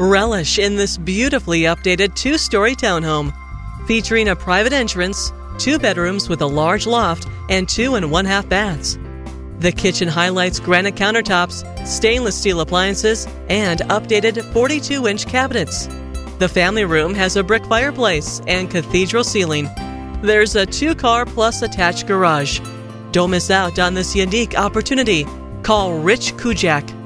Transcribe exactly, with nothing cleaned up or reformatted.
Relish in this beautifully updated two-story townhome, featuring a private entrance, two bedrooms with a large loft, and two and one-half baths. The kitchen highlights granite countertops, stainless steel appliances, and updated forty-two inch cabinets. The family room has a brick fireplace and cathedral ceiling. There's a two-car plus attached garage. Don't miss out on this unique opportunity. Call Rich Kujak.